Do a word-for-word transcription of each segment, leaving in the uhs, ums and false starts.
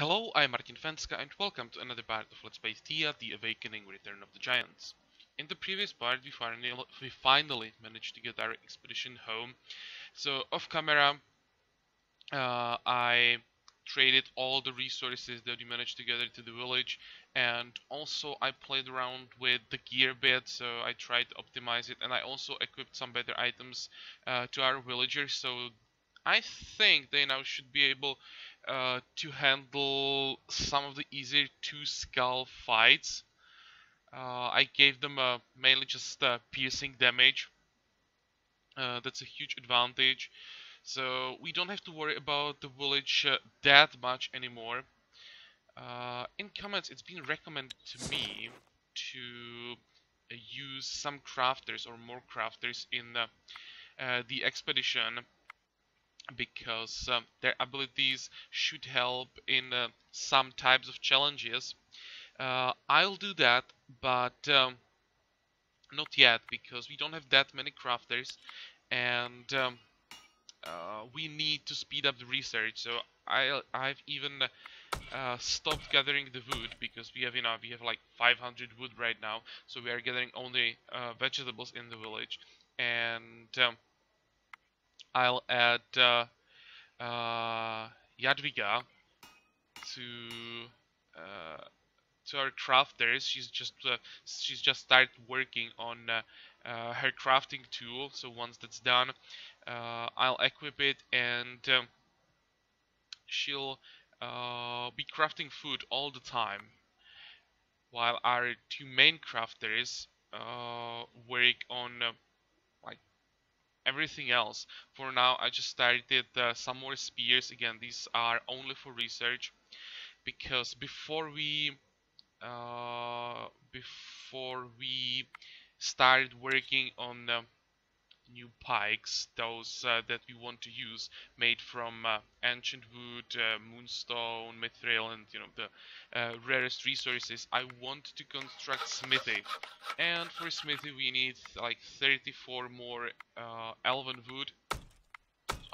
Hello, I'm Martin Fencka and welcome to another part of Let's Play Thea: The Awakening Return of the Giants. In the previous part we finally, we finally managed to get our expedition home. So off camera uh, I traded all the resources that we managed to gather to the village, and also I played around with the gear bit, so I tried to optimize it, and I also equipped some better items uh, to our villagers, so I think they now should be able Uh, to handle some of the easier two skull fights. Uh, I gave them uh, mainly just uh, piercing damage. Uh, that's a huge advantage. So we don't have to worry about the village uh, that much anymore. Uh, in comments it's been recommended to me to uh, use some crafters or more crafters in uh, uh, the expedition, because uh, their abilities should help in uh, some types of challenges. Uh, I'll do that, but um, not yet, because we don't have that many crafters, and um, uh, we need to speed up the research. So I, I've even uh, stopped gathering the wood, because we have, you know, we have like five hundred wood right now, so we are gathering only uh, vegetables in the village, and um, I'll add uh, uh, Jadwiga to uh, to our crafters. She's just uh, she's just started working on uh, uh, her crafting tool. So once that's done, uh, I'll equip it, and um, she'll uh, be crafting food all the time, while our two main crafters uh, work on Uh, everything else. For now I just started uh, some more spears. Again, these are only for research, because before we uh, before we started working on uh, new pikes, those uh, that we want to use made from uh, ancient wood, uh, moonstone, mithril, and you know, the uh, rarest resources, I want to construct Smithy, and for Smithy we need like thirty-four more uh, elven wood.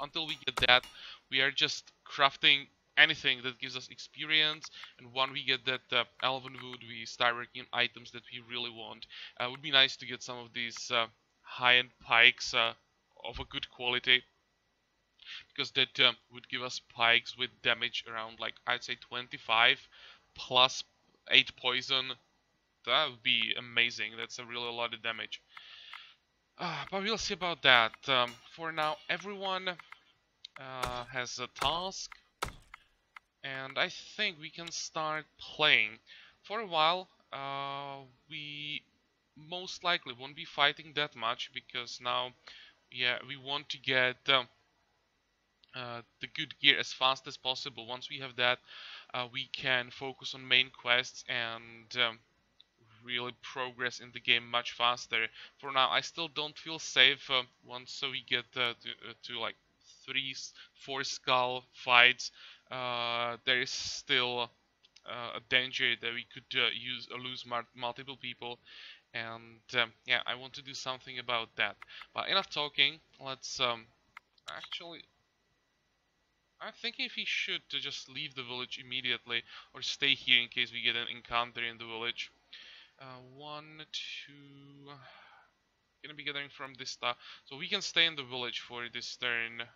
Until we get that, we are just crafting anything that gives us experience, and when we get that uh, elven wood we start working on items that we really want. Uh, it would be nice to get some of these uh, high-end pikes uh, of a good quality, because that um, would give us pikes with damage around, like, I'd say twenty-five plus eight poison. That would be amazing. That's a really a lot of damage, uh, but we'll see about that. Um, for now everyone uh, has a task, and I think we can start playing. For a while uh, we most likely won't be fighting that much, because now, yeah, we want to get uh, uh, the good gear as fast as possible. Once we have that, uh, we can focus on main quests and um, really progress in the game much faster. For now I still don't feel safe uh, once we get uh, to, uh, to like three four skull fights. Uh, there is still uh, a danger that we could uh, use uh, lose multiple people. And um, yeah, I want to do something about that. But enough talking. Let's um, actually, I'm thinking if we should uh, just leave the village immediately, or stay here in case we get an encounter in the village. Uh, one, two. Gonna be gathering from this stuff, so we can stay in the village for this turn.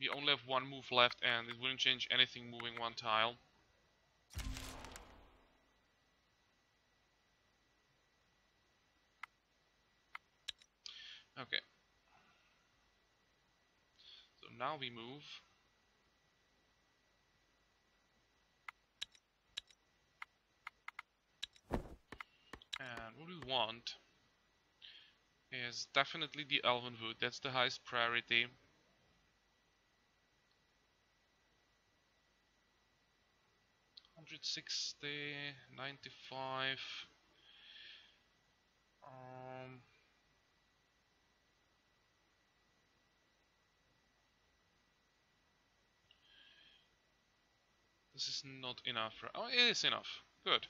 We only have one move left, and it wouldn't change anything moving one tile. Okay, so now we move. And what we want is definitely the elven wood. That's the highest priority. one hundred sixty, ninety-five. Um, This is not enough. Oh, it is enough. Good.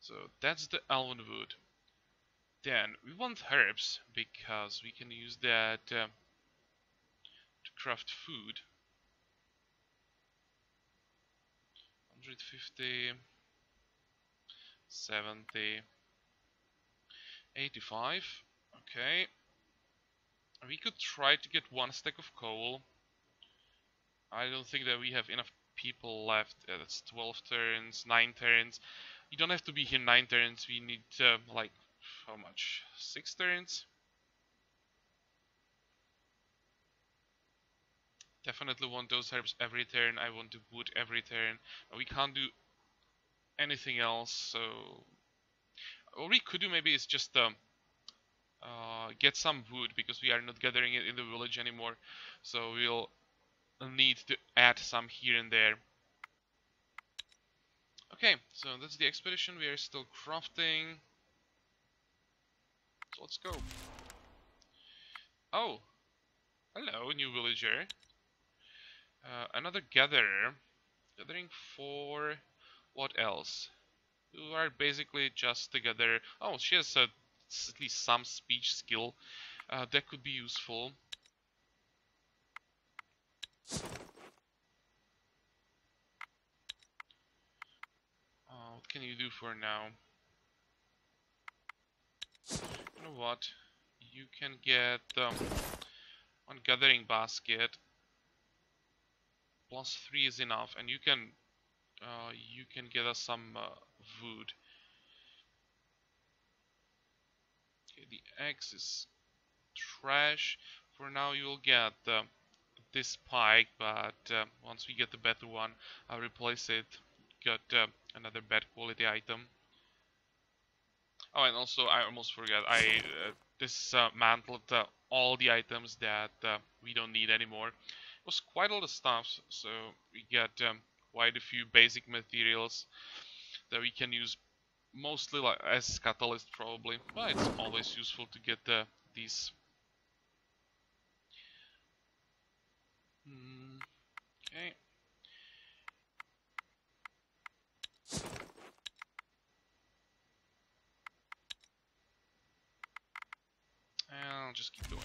So that's the elven wood. Then we want herbs, because we can use that uh, to craft food. fifty, seventy, eighty-five. Okay. We could try to get one stack of coal. I don't think that we have enough people left. Yeah, that's twelve turns, nine turns. You don't have to be here nine turns. We need uh, like how much? six turns? Definitely want those herbs every turn. I want to wood every turn. We can't do anything else, so all we could do maybe is just um, uh, get some wood, because we are not gathering it in the village anymore, so we'll need to add some here and there. Okay, so that's the expedition. We are still crafting, so let's go. Oh, hello, new villager. Uh, another gatherer, gathering for what else? You are basically just a gatherer. Oh, she has uh, at least some speech skill uh, that could be useful. Uh, what can you do for now? You know what? You can get um, one gathering basket. Plus three is enough, and you can uh, you can get us some uh, wood. Okay, the axe is trash. For now, you'll get uh, this pike, but uh, once we get the better one, I'll replace it. Got uh, another bad quality item. Oh, and also I almost forgot. I uh, dismantled uh, all the items that uh, we don't need anymore. Was quite a lot of stuff, so we got um, quite a few basic materials that we can use, mostly like as catalyst probably, but it's always useful to get uh, these. Mm, okay. And I'll just keep going.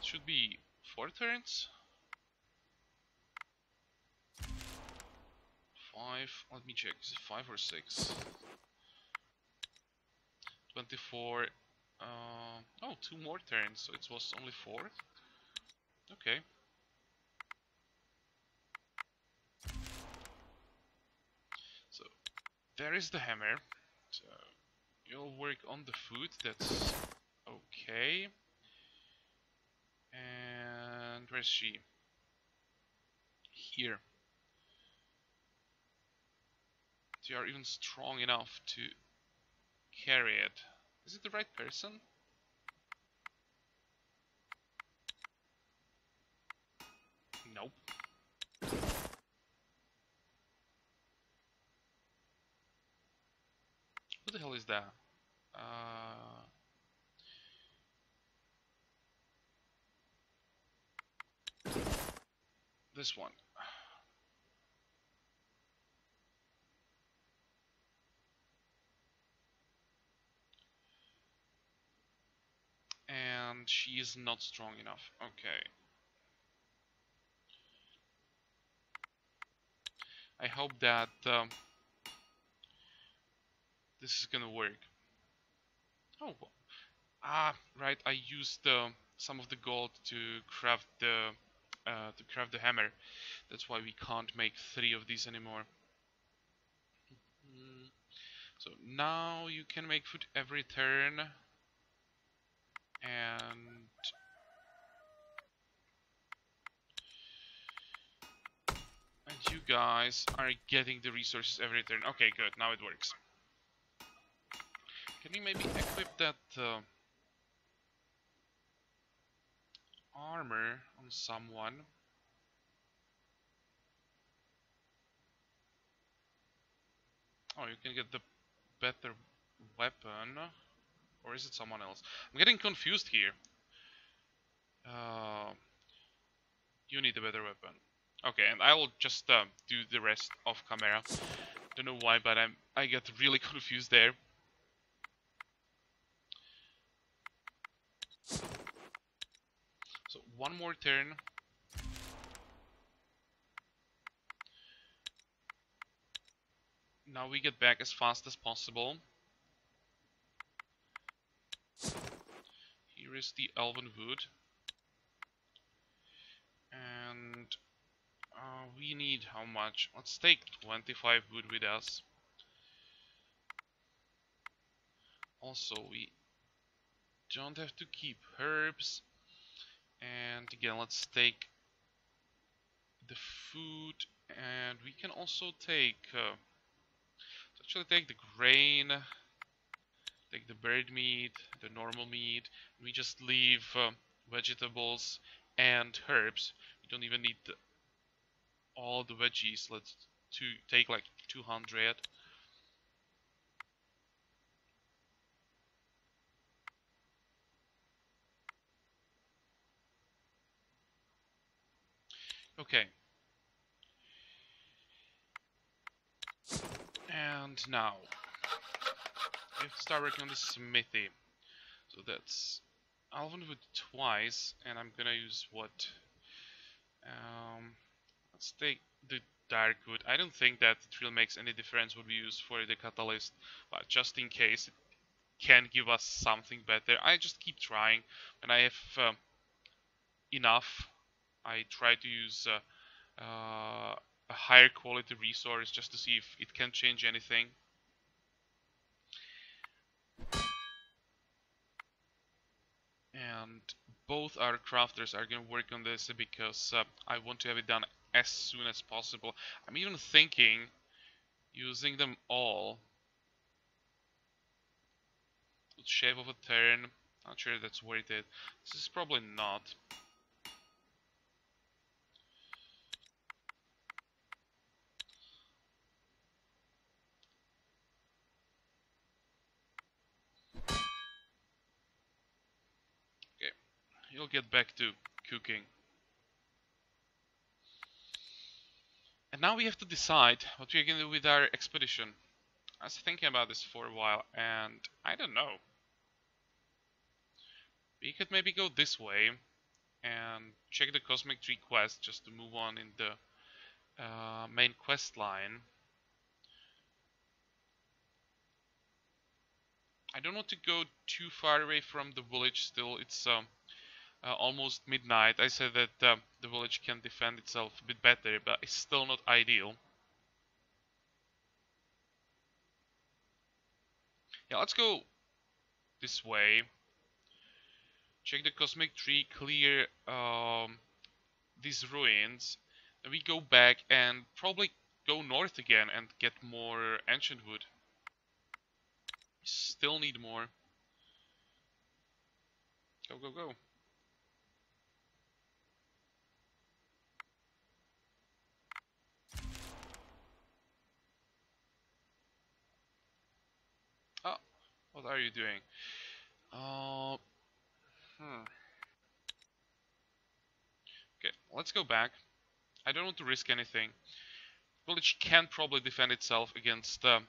Should be four turns. Five, let me check, is it five or six? twenty-four, uh, oh, two more turns, so it was only four. Okay. So, there is the hammer. So, you'll work on the food, that's okay. And where is she? Here. They are even strong enough to carry it. Is it the right person? Nope. Who the hell is that? Uh... This one. And she is not strong enough. Okay. I hope that um, this is gonna work. Oh. Ah, right. I used uh, some of the gold to craft the... Uh, to craft the hammer. That's why we can't make three of these anymore. Mm-hmm. So now you can make food every turn, and and you guys are getting the resources every turn. Okay, good. Now it works. Can you maybe equip that uh, armor on someone? Oh, you can get the better weapon, or is it someone else? I'm getting confused here. Uh, you need a better weapon. Okay, and I will just uh, do the rest off camera. Don't know why, but I'm I get really confused there. One more turn. Now we get back as fast as possible. Here is the elven wood. And uh, we need how much? Let's take twenty-five wood with us. Also, we don't have to keep herbs. And again, let's take the food, and we can also take uh, actually take the grain, take the bird meat, the normal meat. We just leave uh, vegetables and herbs. We don't even need the, all the veggies. Let's to take like two hundred. Okay. And now we have to start working on the smithy. So that's alvenwood twice, and I'm gonna use what? Um, let's take the dark wood. I don't think that it really makes any difference what we use for the catalyst, but just in case it can give us something better, I just keep trying. When I have uh, enough, I try to use uh, uh, a higher quality resource just to see if it can change anything. And both our crafters are going to work on this because uh, I want to have it done as soon as possible. I'm even thinking using them all. Let's shave off a turn. Not sure that's worth it. This is probably not. You'll get back to cooking. And now we have to decide what we're going to do with our expedition. I was thinking about this for a while, and I don't know. We could maybe go this way and check the Cosmic Tree quest just to move on in the uh, main quest line. I don't want to go too far away from the village still. It's um, Uh, almost midnight. I said that uh, the village can defend itself a bit better, but it's still not ideal. Yeah, let's go this way. Check the Cosmic Tree, clear um, these ruins. Then we go back and probably go north again and get more ancient wood. Still need more. Go, go, go. What are you doing? Uh, hmm. Okay, let's go back. I don't want to risk anything. Village can probably defend itself against a uh,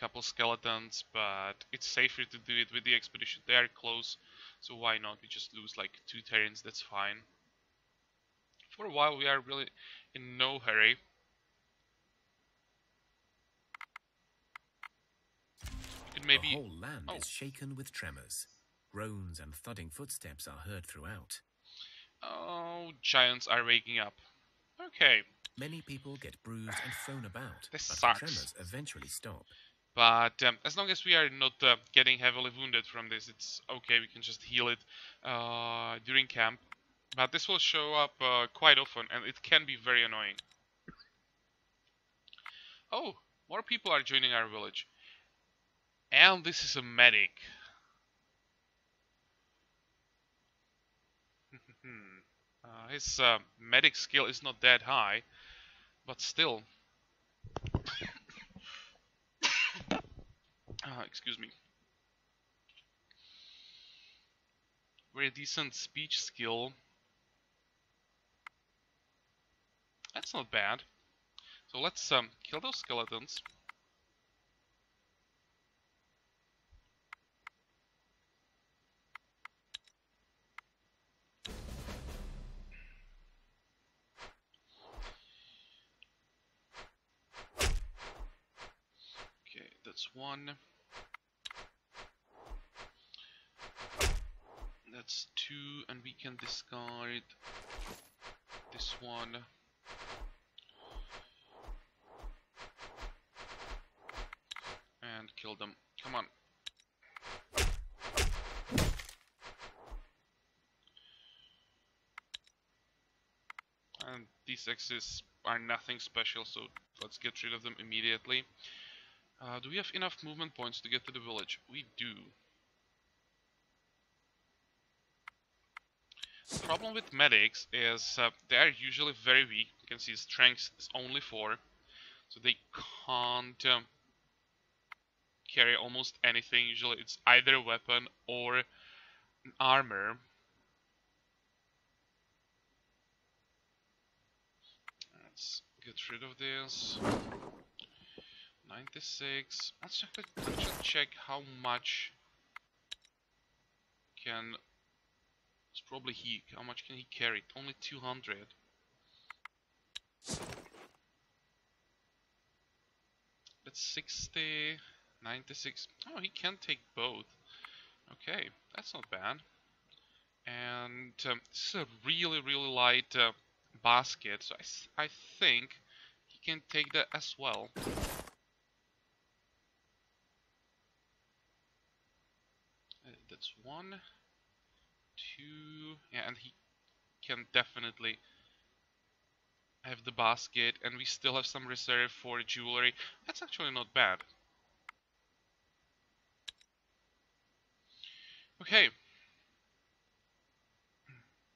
couple skeletons, but it's safer to do it with the expedition. They are close, so why not? We just lose like two turns, that's fine. For a while we are really in no hurry. Maybe... The whole land oh. is shaken with tremors. Groans and thudding footsteps are heard throughout. Oh, giants are waking up. Okay. Many people get bruised and thrown about, this but sucks. The tremors eventually stop. But um, as long as we are not uh, getting heavily wounded from this, it's okay. We can just heal it uh, during camp. But this will show up uh, quite often, and it can be very annoying. Oh, more people are joining our village. And this is a medic. uh, his uh, medic skill is not that high, but still. uh, excuse me. Very decent speech skill. That's not bad. So let's um, kill those skeletons. plus one. That's two, and we can discard this one. And kill them. Come on. And these X's are nothing special, so let's get rid of them immediately. Uh, do we have enough movement points to get to the village? We do. The problem with medics is uh, they are usually very weak. You can see strength is only four, so they can't um, carry almost anything. Usually it's either a weapon or an armor. Let's get rid of this. ninety-six. Let's check, check how much can... It's probably he. How much can he carry? Only two hundred. That's sixty... ninety-six. Oh, he can take both. Okay, that's not bad. And um, this is a really, really light uh, basket, so I, s I think he can take that as well. Uh, that's one, two, yeah, and he can definitely have the basket, and we still have some reserve for jewelry. That's actually not bad. Okay,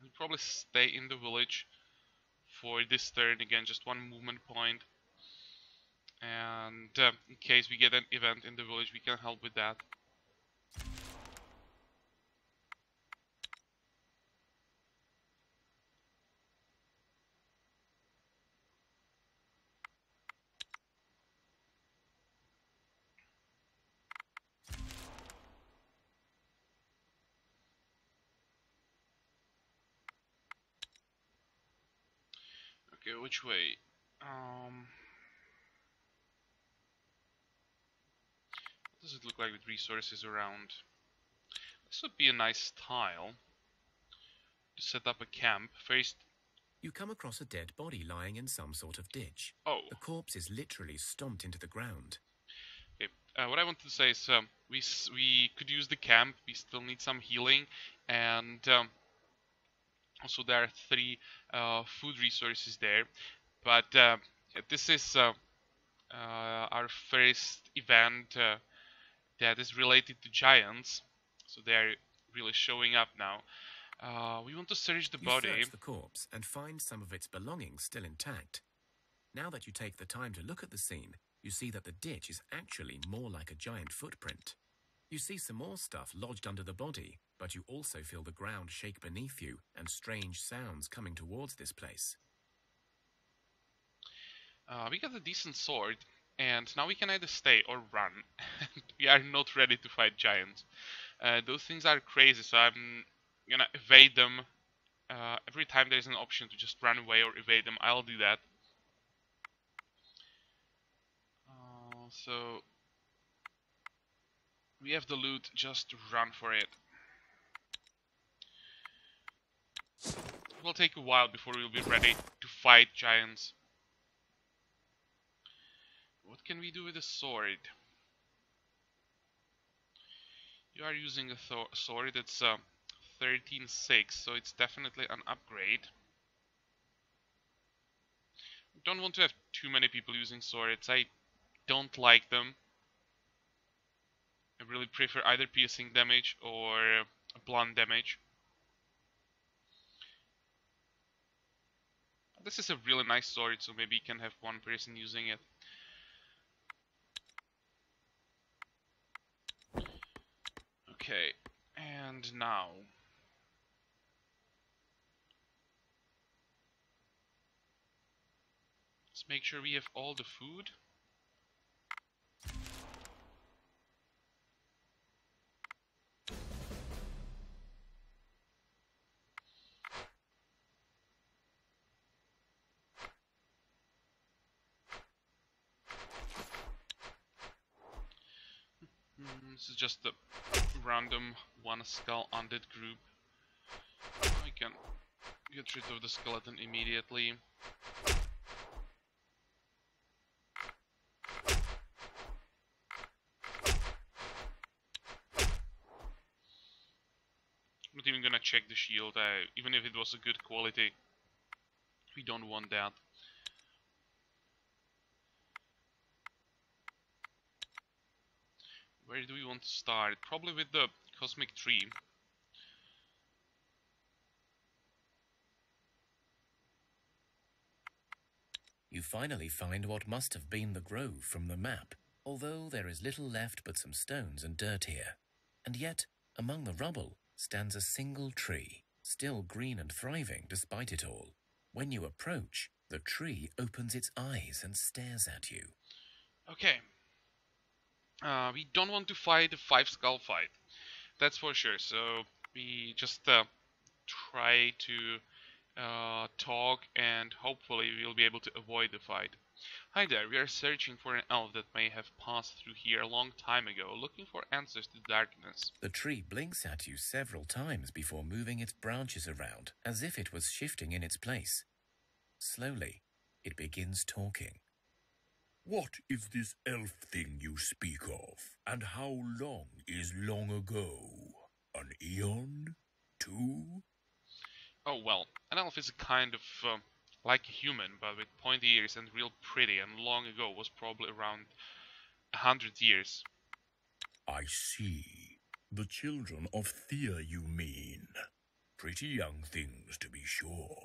we'll probably stay in the village for this turn again, just one movement point, and uh, in case we get an event in the village, we can help with that. Okay, which way? Um, what does it look like with resources around? This would be a nice tile to set up a camp. First, you come across a dead body lying in some sort of ditch. Oh, the corpse is literally stomped into the ground. Okay, uh, what I wanted to say is um, we s we could use the camp. We still need some healing, and. Um, Also, there are three uh, food resources there, but uh, this is uh, uh, our first event uh, that is related to giants, so they are really showing up now. Uh, we want to search the you body. Search the corpse and find some of its belongings still intact. Now that you take the time to look at the scene, you see that the ditch is actually more like a giant footprint. You see some more stuff lodged under the body, but you also feel the ground shake beneath you and strange sounds coming towards this place. Uh, we got a decent sword, and now we can either stay or run. We are not ready to fight giants. Uh, those things are crazy, so I'm gonna evade them. Uh, every time there's an option to just run away or evade them, I'll do that. Uh, so... We have the loot, just run for it. It will take a while before we'll be ready to fight giants. What can we do with a sword? You are using a th sword, it's uh, thirteen six, so it's definitely an upgrade. Don't want to have too many people using swords, I don't like them. I really prefer either piercing damage or blunt damage. This is a really nice sword, so maybe you can have one person using it. Okay, and now... Let's make sure we have all the food. This is just the random one skull undead group. I can get rid of the skeleton immediately. I'm not even gonna check the shield, uh, even if it was a good quality. We don't want that. Where do we want to start? Probably with the cosmic tree. You finally find what must have been the grove from the map, although there is little left but some stones and dirt here. And yet, among the rubble stands a single tree, still green and thriving despite it all. When you approach, the tree opens its eyes and stares at you. Okay. Uh, we don't want to fight a five skull fight. That's for sure. So we just uh, try to uh, talk and hopefully we'll be able to avoid the fight. Hi there, we are searching for an elf that may have passed through here a long time ago, looking for answers to darkness. The tree blinks at you several times before moving its branches around, as if it was shifting in its place. Slowly, it begins talking. What is this elf thing you speak of, and how long is long ago? An eon? Two? Oh well, an elf is a kind of... Uh, like a human, but with pointy ears and real pretty, and long ago was probably around a hundred years. I see. The children of Thea, you mean. Pretty young things, to be sure.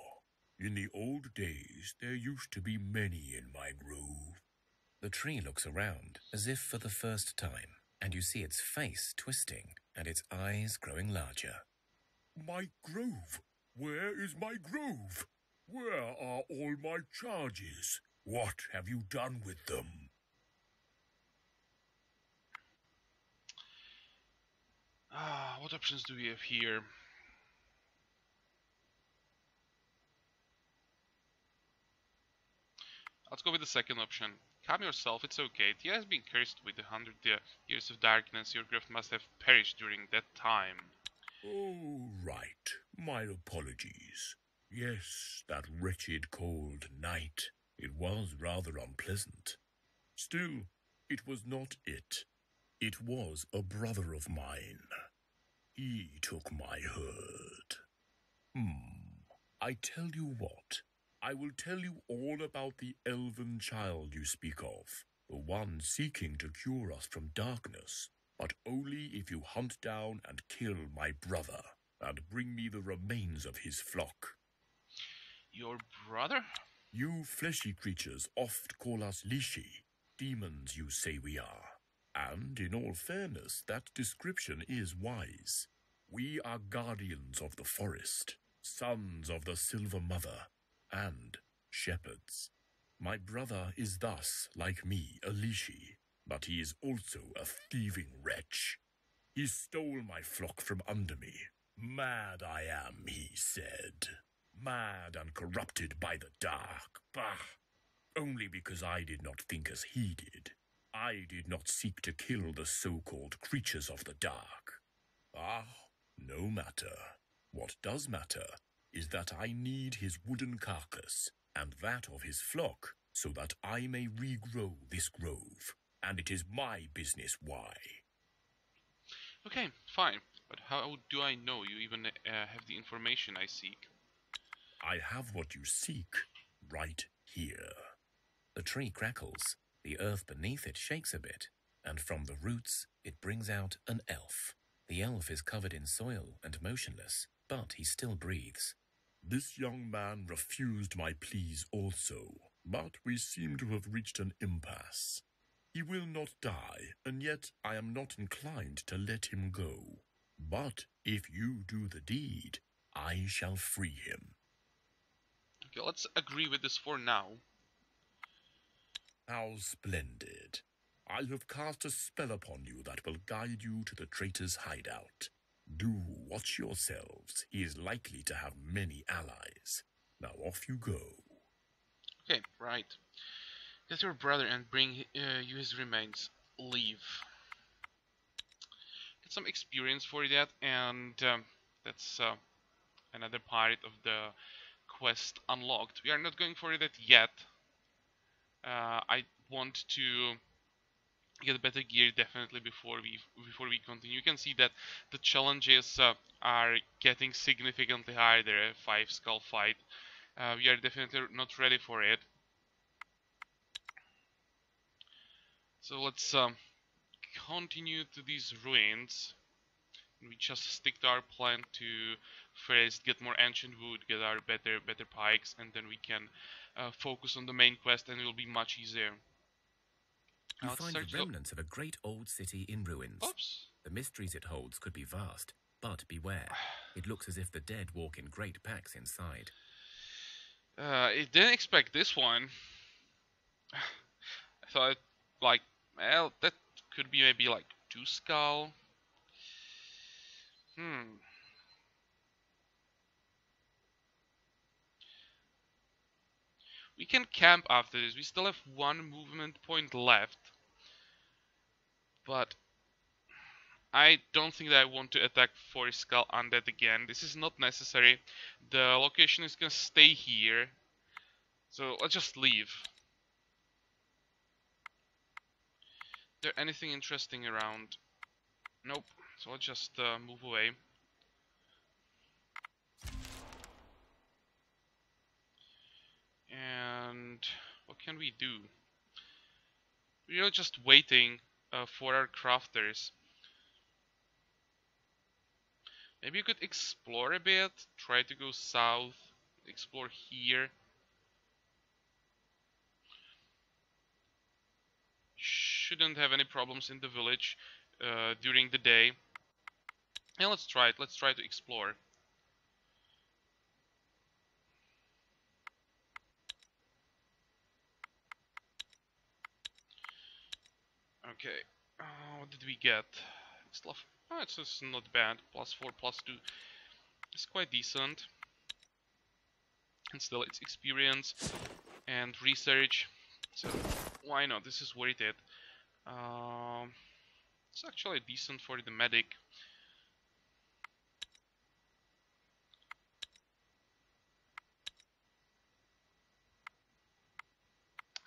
In the old days, there used to be many in my grove. The tree looks around, as if for the first time, and you see its face twisting, and its eyes growing larger. My grove! Where is my grove? Where are all my charges? What have you done with them? Ah, what options do we have here? Let's go with the second option. Calm yourself, it's okay. Thea has been cursed with a hundred years of darkness. Your grove must have perished during that time. Oh, right. My apologies. Yes, that wretched cold night. It was rather unpleasant. Still, it was not it. It was a brother of mine. He took my herd. Hmm. I tell you what. I will tell you all about the elven child you speak of, the one seeking to cure us from darkness, but only if you hunt down and kill my brother, and bring me the remains of his flock. Your brother? You fleshy creatures oft call us Lishi, demons you say we are. And in all fairness, that description is wise. We are guardians of the forest, sons of the Silver Mother, and shepherds. My brother is thus, like me, a Lishi, but he is also a thieving wretch. He stole my flock from under me. Mad I am, he said. Mad and corrupted by the dark. Bah! Only because I did not think as he did. I did not seek to kill the so-called creatures of the dark. Ah, no matter. What does matter is that I need his wooden carcass and that of his flock so that I may regrow this grove. And it is my business why. Okay, fine. But how do I know you even uh, have the information I seek? I have what you seek right here. The tree crackles, the earth beneath it shakes a bit, and from the roots it brings out an elf. The elf is covered in soil and motionless, but he still breathes. This young man refused my pleas also, but we seem to have reached an impasse. He will not die, and yet I am not inclined to let him go. But if you do the deed, I shall free him. Okay, let's agree with this for now. How splendid. I have cast a spell upon you that will guide you to the traitor's hideout. Do watch yourselves. He is likely to have many allies. Now off you go. Okay, right. Get your brother and bring uh, you his remains. Leave. get some experience for that, and um, that's uh, another part of the quest unlocked. We are not going for that yet. Uh, I want to get better gear definitely before we before we continue. You can see that the challenges uh, are getting significantly harder. A five skull fight. Uh, we are definitely not ready for it. So let's um, continue to these ruins. We just stick to our plan to first get more ancient wood, get our better better pikes, and then we can uh, focus on the main quest, and it will be much easier. You find the remnants of a great old city in ruins. Oops. The mysteries it holds could be vast, but beware. It looks as if the dead walk in great packs inside. Uh, I didn't expect this one. I thought, like, well, that could be maybe like two skull. Hmm. We can camp after this. We still have one movement point left. But I don't think that I want to attack four skull undead again. This is not necessary. The location is gonna stay here. So let's just leave. Is there anything interesting around? Nope. So I'll just uh, move away. And what can we do? We are just waiting uh, for our crafters. Maybe you could explore a bit, try to go south, explore here. Shouldn't have any problems in the village uh, during the day. And let's try it, let's try to explore. Okay, uh, what did we get? It's, oh, it's, it's not bad. Plus four, plus two. It's quite decent. And still, it's experience and research. So, why not? This is worth it. Um, it's actually decent for the medic.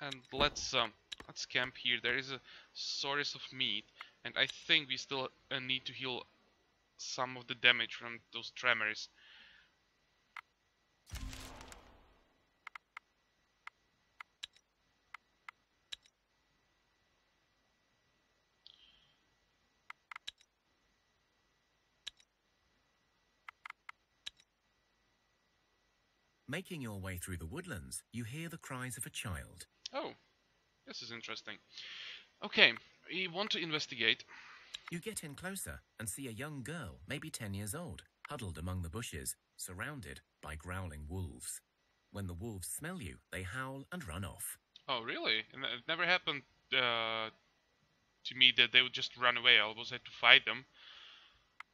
And let's... Um, Let's camp here. There is a source of meat, and I think we still uh, need to heal some of the damage from those tremors. Making your way through the woodlands, you hear the cries of a child. Oh. This is interesting. Okay, we want to investigate. You get in closer and see a young girl, maybe ten years old, huddled among the bushes, surrounded by growling wolves. When the wolves smell you, they howl and run off. Oh, really? And it never happened uh, to me that they would just run away. I always had to fight them.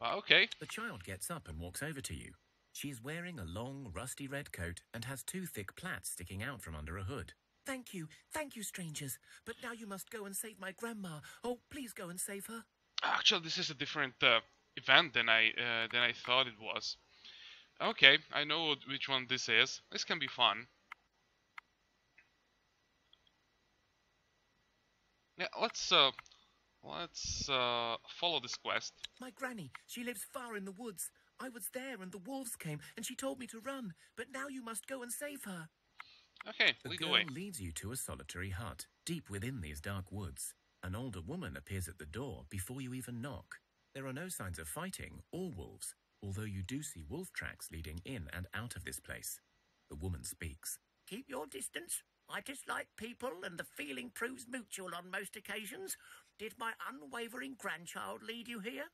Uh, okay. The child gets up and walks over to you. She's wearing a long, rusty red coat and has two thick plaits sticking out from under a hood. Thank you, thank you, strangers. But now you must go and save my grandma. Oh, please go and save her. Actually, this is a different uh, event than I uh, than I thought it was. Okay, I know which one this is. This can be fun. Yeah, let's uh, let's uh, follow this quest. My granny, she lives far in the woods. I was there, and the wolves came, and she told me to run. But now you must go and save her. Okay, the lead girl away. leads you to a solitary hut, deep within these dark woods. An older woman appears at the door before you even knock. There are no signs of fighting or wolves, although you do see wolf tracks leading in and out of this place. The woman speaks. Keep your distance. I dislike people, and the feeling proves mutual on most occasions. Did my unwavering grandchild lead you here?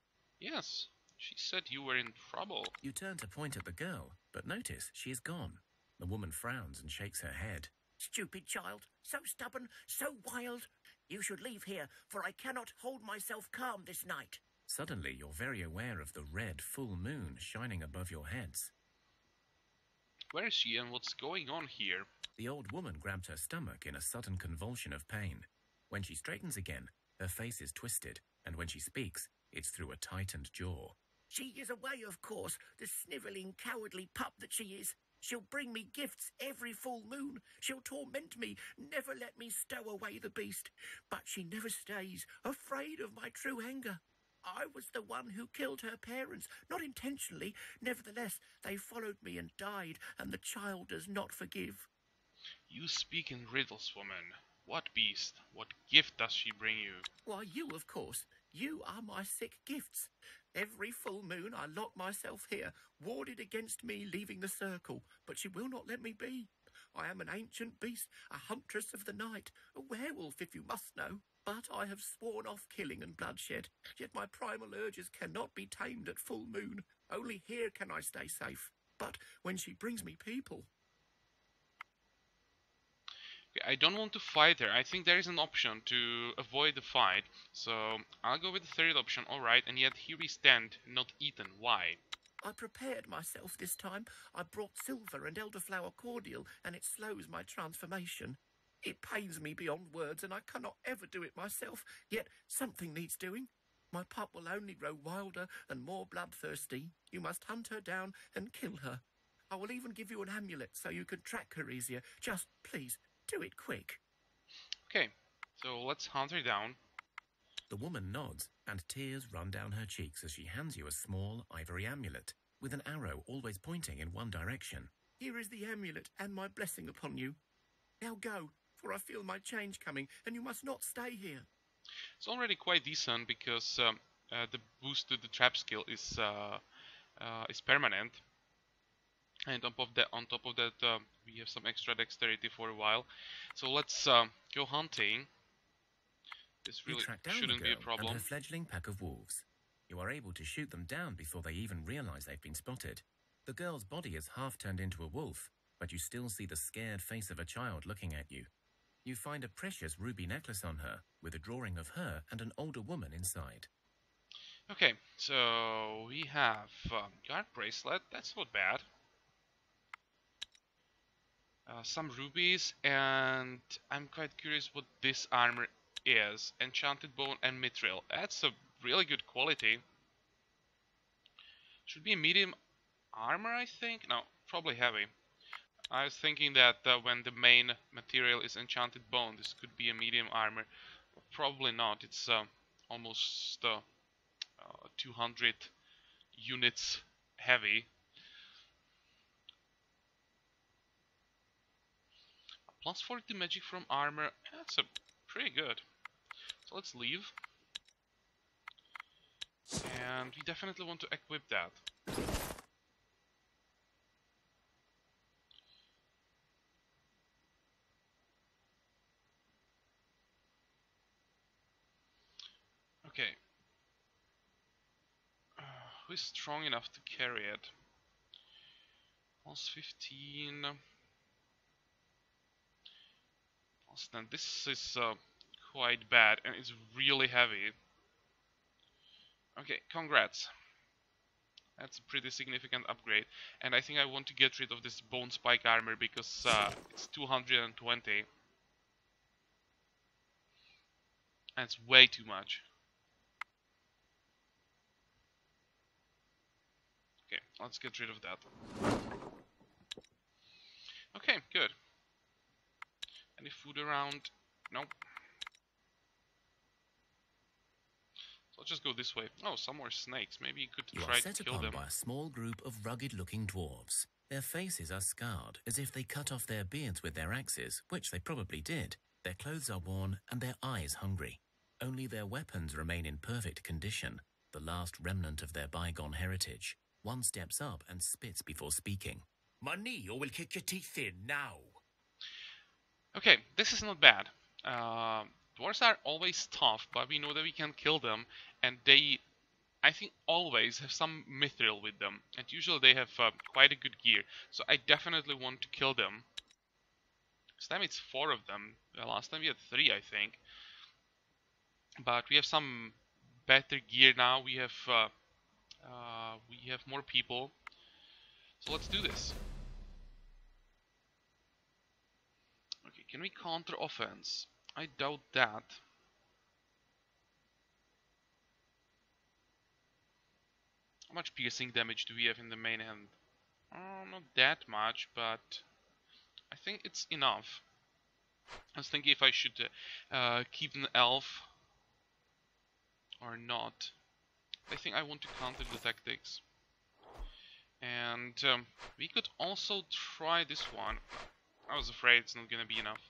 Yes, she said you were in trouble. You turn to point at the girl, but notice she is gone. The woman frowns and shakes her head. Stupid child, so stubborn, so wild. You should leave here, for I cannot hold myself calm this night. Suddenly, you're very aware of the red full moon shining above your heads. Where is she and what's going on here? The old woman grabs her stomach in a sudden convulsion of pain. When she straightens again, her face is twisted, and when she speaks, It's through a tightened jaw. She is away, of course, the snivelling, cowardly pup that she is. She'll bring me gifts every full moon. She'll torment me, never let me stow away the beast. But she never stays, afraid of my true anger. I was the one who killed her parents, not intentionally. Nevertheless, they followed me and died, and the child does not forgive. You speak in riddles, woman. What beast? What gift does she bring you? Why, you, of course. You are my sick gifts. Every full moon I lock myself here, warded against me leaving the circle, but she will not let me be. I am an ancient beast, a huntress of the night, a werewolf, if you must know. But I have sworn off killing and bloodshed, yet my primal urges cannot be tamed at full moon. Only here can I stay safe, but when she brings me people... I don't want to fight her. I think there is an option to avoid the fight, so I'll go with the third option, alright, and yet here we stand, not eaten. Why? I prepared myself this time. I brought silver and elderflower cordial, and it slows my transformation. It pains me beyond words, and I cannot ever do it myself, yet something needs doing. My pup will only grow wilder and more bloodthirsty. You must hunt her down and kill her. I will even give you an amulet so you can track her easier. Just, please, do it quick. Okay, so let's hunt her down. The woman nods, and tears run down her cheeks as she hands you a small ivory amulet, with an arrow always pointing in one direction. Here is the amulet and my blessing upon you. Now go, for I feel my change coming, and you must not stay here. It's already quite decent because um, uh, the boost to the trap skill is uh, uh, is permanent, and on top of that, on top of that, uh, we have some extra dexterity for a while. So let's uh, go hunting. This really shouldn't be a problem. And her fledgling pack of wolves. You are able to shoot them down before they even realize they've been spotted. The girl's body is half turned into a wolf, but you still see the scared face of a child looking at you. You find a precious ruby necklace on her, with a drawing of her and an older woman inside. Okay, so we have um, guard bracelet, that's not bad. Uh, some rubies, and I'm quite curious what this armor is. Enchanted bone and mithril, that's a really good quality. Should be a medium armor, I think? No, probably heavy. I was thinking that uh, when the main material is enchanted bone, this could be a medium armor. Probably not. It's uh, almost uh, uh, two hundred units heavy. Plus forty magic from armor. That's a pretty good. So let's leave. And we definitely want to equip that. Okay, uh, who is strong enough to carry it? Plus fifteen, plus ten. This is uh, quite bad, and it's really heavy. Okay, congrats. That's a pretty significant upgrade, and I think I want to get rid of this bone spike armor because uh, it's two hundred twenty. That's way too much. Okay, let's get rid of that. Okay, good. Any food around? Nope. So I'll just go this way. Oh, some more snakes. Maybe you could try to kill them. You are set upon by a small group of rugged-looking dwarves. Their faces are scarred, as if they cut off their beards with their axes, which they probably did. Their clothes are worn, and their eyes hungry. Only their weapons remain in perfect condition, the last remnant of their bygone heritage. One steps up and spits before speaking. Money, or we'll kick your teeth in now. Okay, this is not bad. Uh, dwarves are always tough, but we know that we can kill them, and they, I think, always have some mithril with them, and usually they have uh, quite a good gear. So I definitely want to kill them. This time it's four of them. Uh, last time we had three, I think. But we have some better gear now. We have. Uh, Uh, we have more people, so let's do this. Okay, can we counter offense? I doubt that. much piercing damage do we have in the main hand? Oh, not that much, but I think it's enough. I was thinking if I should uh, uh, keep an elf or not. I think I want to counter the tactics. And um, we could also try this one. I was afraid it's not gonna be enough.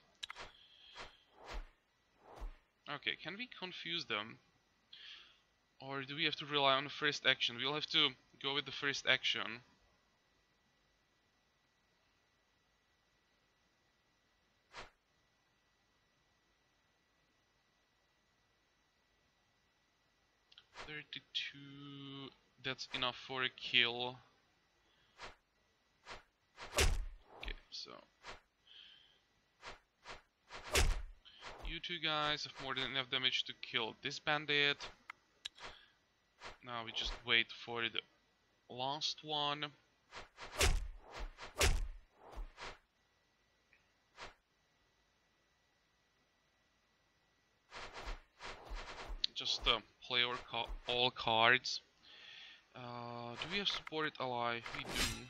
Okay, can we confuse them? Or do we have to rely on the first action? We'll have to go with the first action. thirty-two, that's enough for a kill. Okay, so you two guys have more than enough damage to kill this bandit. Now we just wait for the last one. Just uh, play our ca all cards. Uh, do we have supported ally? We do.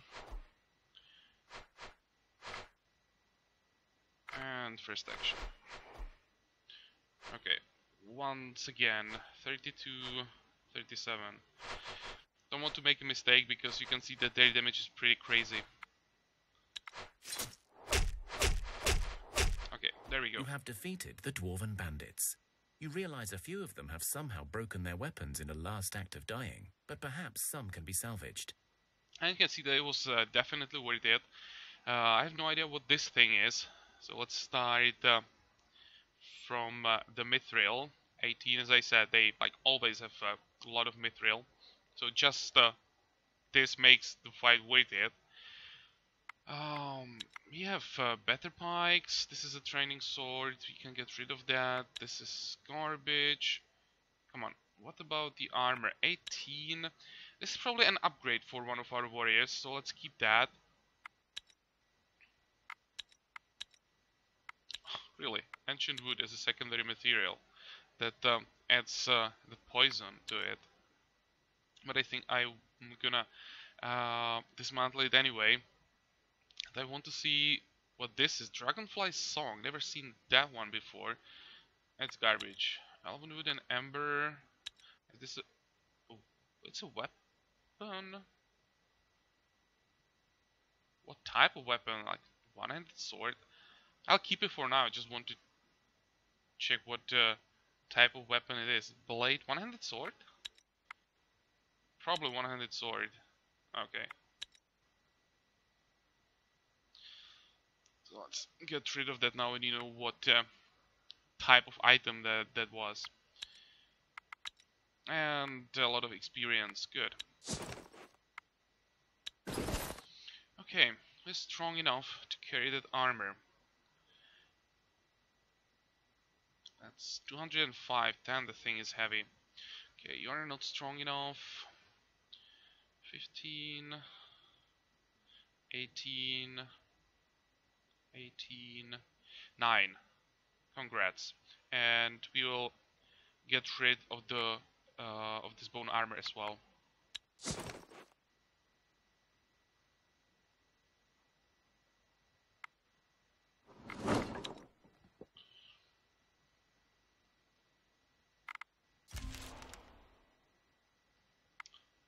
And first action. Okay, once again, thirty-two, thirty-seven. Don't want to make a mistake because you can see that their damage is pretty crazy. Okay, there we go. You have defeated the Dwarven Bandits. You realize a few of them have somehow broken their weapons in a last act of dying, but perhaps some can be salvaged. And you can see that it was uh, definitely worth it. Uh, I have no idea what this thing is, so let's start uh, from uh, the Mithril. eighteen, as I said, they like always have uh, a lot of Mithril, so just uh, this makes the fight worth it. Um, we have uh, better pikes. This is a training sword. We can get rid of that. This is garbage. Come on. What about the armor? eighteen. This is probably an upgrade for one of our warriors, so let's keep that. Really? Ancient wood as a secondary material that um, adds uh, the poison to it. But I think I'm gonna uh, dismantle it anyway. I want to see what this is. Dragonfly's Song. Never seen that one before. That's garbage. Alvenwood and Ember. Is this a... Oh, it's a weapon? What type of weapon? Like one-handed sword? I'll keep it for now. I just want to check what uh, type of weapon it is. Blade? One-handed sword? Probably one-handed sword. Okay. Let's get rid of that now, and you know what uh, type of item that that was. And a lot of experience, good. Okay, we're strong enough to carry that armor. That's two hundred five, damn, the thing is heavy. Okay, you are not strong enough. fifteen, eighteen, eighteen, nine. Congrats, and we will get rid of the uh, of this bone armor as well.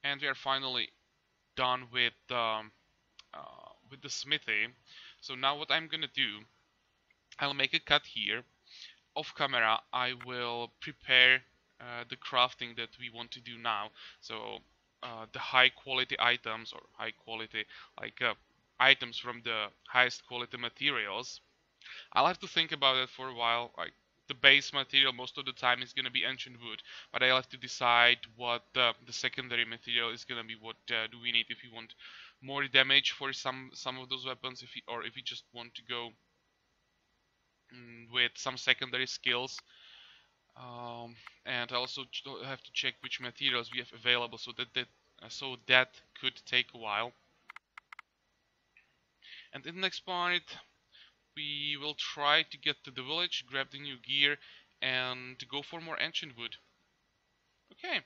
And we are finally done with um, uh, with the smithy. So now what I'm gonna do, I'll make a cut here. Off camera I will prepare uh, the crafting that we want to do now. So uh, the high quality items, or high quality, like uh, items from the highest quality materials. I'll have to think about it for a while. Like the base material most of the time is gonna be ancient wood, but I'll have to decide what uh, the secondary material is gonna be. What uh, do we need if we want more damage for some some of those weapons, if you, or if you just want to go mm, with some secondary skills. Um, and I also ch have to check which materials we have available, so that that uh, so that could take a while. And in the next part, we will try to get to the village, grab the new gear, and go for more ancient wood. Okay.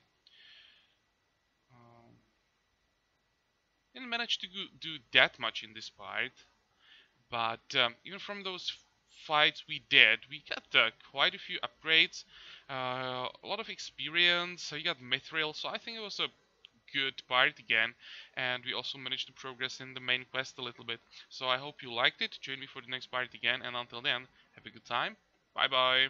didn't manage to do that much in this part, but um, even from those fights we did, we got uh, quite a few upgrades, uh, a lot of experience, so you got mithril, so I think it was a good part again, and we also managed to progress in the main quest a little bit. So I hope you liked it. Join me for the next part again, and until then, have a good time. Bye bye.